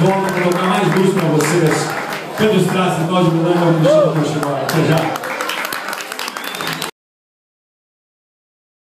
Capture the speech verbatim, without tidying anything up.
Volta para colocar mais luz para vocês. Pelos traços, nós mudamos o nosso futebol. Até já.